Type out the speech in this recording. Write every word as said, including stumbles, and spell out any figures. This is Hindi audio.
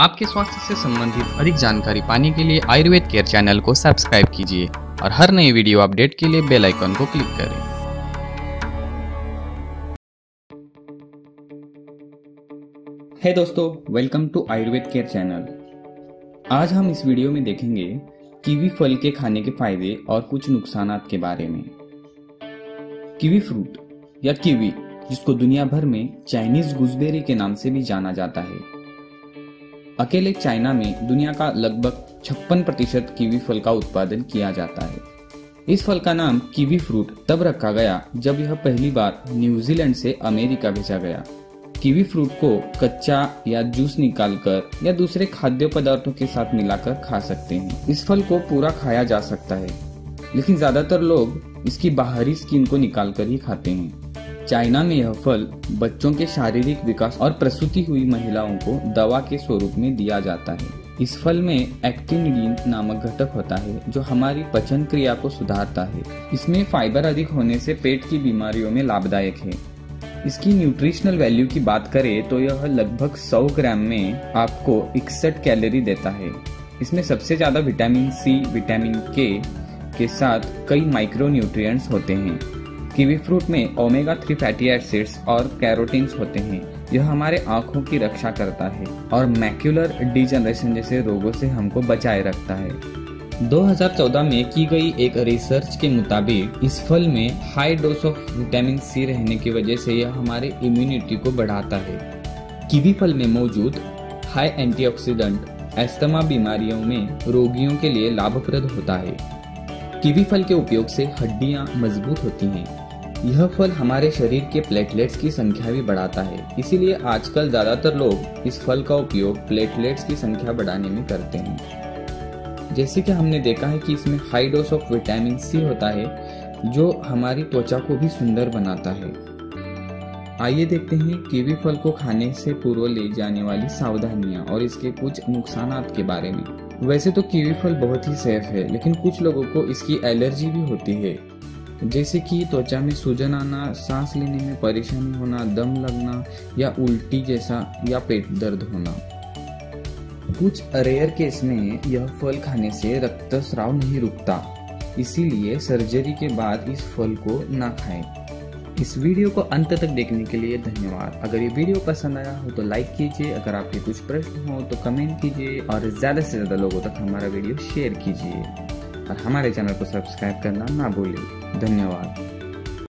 आपके स्वास्थ्य से संबंधित अधिक जानकारी पाने के लिए आयुर्वेद केयर चैनल को सब्सक्राइब कीजिए और हर नए वीडियो अपडेट के लिए बेल आइकन को क्लिक करें। हे दोस्तों, welcome to Ayurveda care channel. आज हम इस वीडियो में देखेंगे कीवी फल के खाने के फायदे और कुछ नुकसान के बारे में। कीवी फ्रूट या कीवी, जिसको दुनिया भर में चाइनीज गुजबेरी के नाम से भी जाना जाता है, अकेले चाइना में दुनिया का लगभग छप्पन प्रतिशत कीवी फल का उत्पादन किया जाता है। इस फल का नाम कीवी फ्रूट तब रखा गया जब यह पहली बार न्यूजीलैंड से अमेरिका भेजा गया। कीवी फ्रूट को कच्चा या जूस निकालकर या दूसरे खाद्य पदार्थों के साथ मिलाकर खा सकते हैं। इस फल को पूरा खाया जा सकता है, लेकिन ज्यादातर लोग इसकी बाहरी स्किन को निकालकर ही खाते हैं। चाइना में यह फल बच्चों के शारीरिक विकास और प्रसूति हुई महिलाओं को दवा के स्वरूप में दिया जाता है। इस फल में एक्टिनिन नामक घटक होता है जो हमारी पचन क्रिया को सुधारता है। इसमें फाइबर अधिक होने से पेट की बीमारियों में लाभदायक है। इसकी न्यूट्रिशनल वैल्यू की बात करें तो यह लगभग सौ ग्राम में आपको इकसठ कैलोरी देता है। इसमें सबसे ज्यादा विटामिन सी, विटामिन के के साथ कई माइक्रो न्यूट्रिएंट्स होते हैं। कीवी फ्रूट में ओमेगा थ्री फैटी एसिड्स और कैरोटीन्स होते हैं। यह हमारे आँखों की रक्षा करता है और मैक्यूलर डिजेनरेशन जैसे रोगों से हमको बचाए रखता है। दो हज़ार चौदह में की गई एक रिसर्च के मुताबिक इस फल में high dose of vitamin C रहने की वजह से यह हमारे इम्यूनिटी को बढ़ाता है। कीवी फल में मौजूद हाई एंटीऑक्सीडेंट एस्थमा बीमारियों में रोगियों के लिए लाभप्रद होता है। कीवी फल के उपयोग से हड्डियाँ मजबूत होती हैं। यह फल हमारे शरीर के प्लेटलेट्स की संख्या भी बढ़ाता है, इसीलिए आजकल ज्यादातर लोग इस फल का उपयोग प्लेटलेट्स की संख्या बढ़ाने में करते हैं। जैसे कि हमने देखा है कि इसमें high dose of vitamin C होता है जो हमारी त्वचा को भी सुंदर बनाता है। आइए देखते हैं कीवी फल को खाने से पूर्व ले जाने वाली सावधानियाँ और इसके कुछ नुकसान के बारे में। वैसे तो कीवी फल बहुत ही सेफ है, लेकिन कुछ लोगों को इसकी एलर्जी भी होती है, जैसे कि त्वचा में सूजन आना, सांस लेने में परेशानी होना, दम लगना या उल्टी जैसा या पेट दर्द होना। कुछ रेयर केस में यह फल खाने से रक्तस्राव नहीं रुकता, इसीलिए सर्जरी के बाद इस फल को ना खाएं। इस वीडियो को अंत तक देखने के लिए धन्यवाद। अगर ये वीडियो पसंद आया हो तो लाइक कीजिए, अगर आपके कुछ प्रश्न हो तो कमेंट कीजिए और ज़्यादा से ज़्यादा लोगों तक हमारा वीडियो शेयर कीजिए और हमारे चैनल को सब्सक्राइब करना ना भूलिए। धन्यवाद।